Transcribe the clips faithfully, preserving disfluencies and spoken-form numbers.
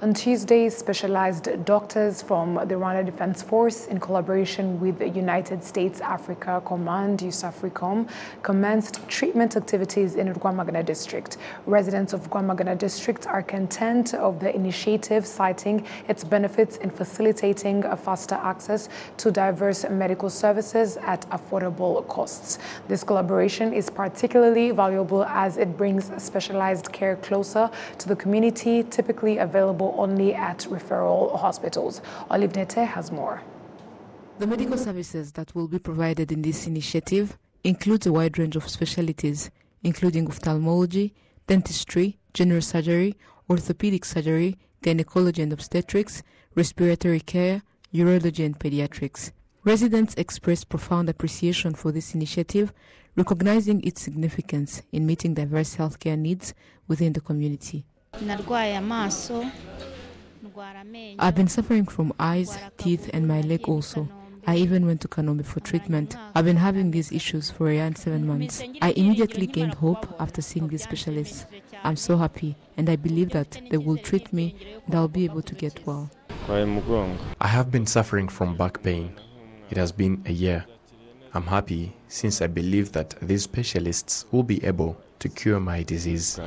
On Tuesday, specialized doctors from the Rwanda Defense Force, in collaboration with the United States Africa Command (U S A F R I C O M), commenced treatment activities in Rwamagana District. Residents of Rwamagana District are content of the initiative, citing its benefits in facilitating a faster access to diverse medical services at affordable costs. This collaboration is particularly valuable as it brings specialized care closer to the community, typically available only at referral hospitals. Olivier Nete has more. The medical services that will be provided in this initiative includes a wide range of specialties, including ophthalmology, dentistry, general surgery, orthopedic surgery, gynecology and obstetrics, respiratory care, urology and pediatrics. Residents expressed profound appreciation for this initiative, recognizing its significance in meeting diverse healthcare needs within the community. I've been suffering from eyes, teeth and my leg also. I even went to Kanombe for treatment. I've been having these issues for around seven months. I immediately gained hope after seeing these specialists. I'm so happy and I believe that they will treat me and I'll be able to get well. I have been suffering from back pain. It has been a year. I'm happy since I believe that these specialists will be able to cure my disease.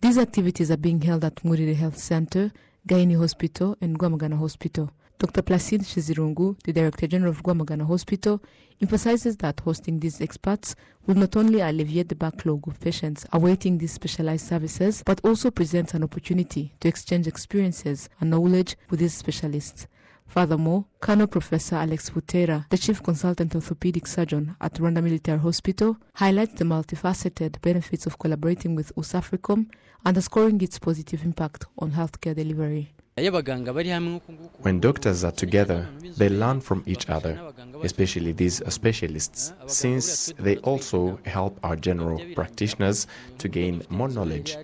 These activities are being held at Muriri Health Center, Gaini Hospital and Rwamagana Hospital. Doctor Placid Shizirungu, the Director General of Rwamagana Hospital, emphasizes that hosting these experts will not only alleviate the backlog of patients awaiting these specialized services, but also presents an opportunity to exchange experiences and knowledge with these specialists. Furthermore, Colonel Professor Alex Butera, the Chief Consultant Orthopedic Surgeon at Rwanda Military Hospital, highlights the multifaceted benefits of collaborating with U S A F R I C O M, underscoring its positive impact on healthcare delivery. When doctors are together, they learn from each other, especially these specialists, since they also help our general practitioners to gain more knowledge.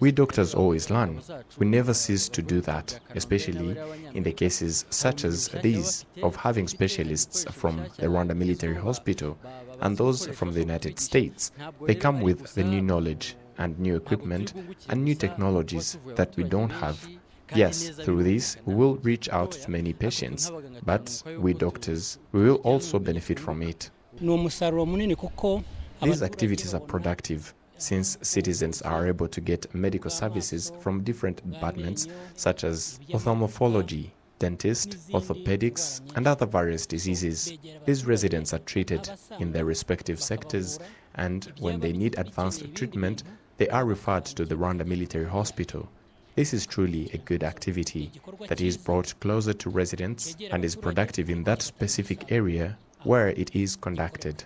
We doctors always learn. We never cease to do that, especially in the cases such as these of having specialists from the Rwanda Military Hospital and those from the United States. They come with the new knowledge and new equipment and new technologies that we don't have. Yes, through this, we will reach out to many patients, but we doctors, we will also benefit from it. These activities are productive, since citizens are able to get medical services from different departments, such as ophthalmology, dentist, orthopedics, and other various diseases. These residents are treated in their respective sectors, and when they need advanced treatment, they are referred to the Rwanda Military Hospital. This is truly a good activity that is brought closer to residents and is productive in that specific area where it is conducted.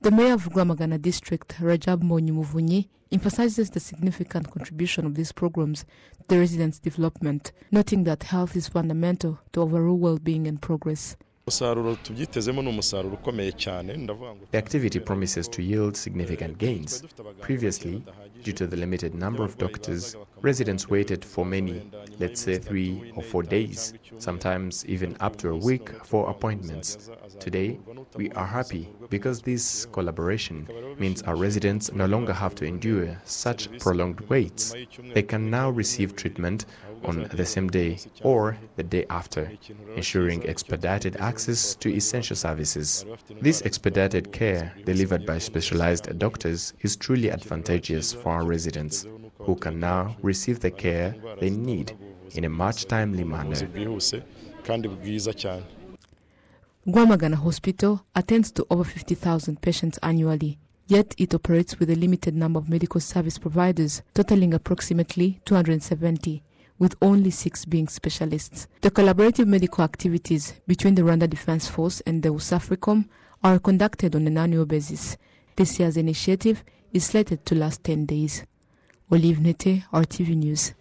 The mayor of Rwamagana District, Rajab Munyimuvunyi, emphasizes the significant contribution of these programs to the residents' development, noting that health is fundamental to overall well-being and progress. The activity promises to yield significant gains. Previously, due to the limited number of doctors, residents waited for many, let's say three or four days, sometimes even up to a week for appointments. Today, we are happy because this collaboration means our residents no longer have to endure such prolonged waits. They can now receive treatment on the same day or the day after, ensuring expedited access to essential services. This expedited care delivered by specialized doctors is truly advantageous for our residents, who can now receive the care they need in a much timely manner. Rwamagana Hospital attends to over fifty thousand patients annually, yet it operates with a limited number of medical service providers, totaling approximately two hundred seventy, with only six being specialists. The collaborative medical activities between the Rwanda Defense Force and the U S A F R I C O M are conducted on an annual basis. This year's initiative is slated to last ten days. Olivier Nete, R T V News.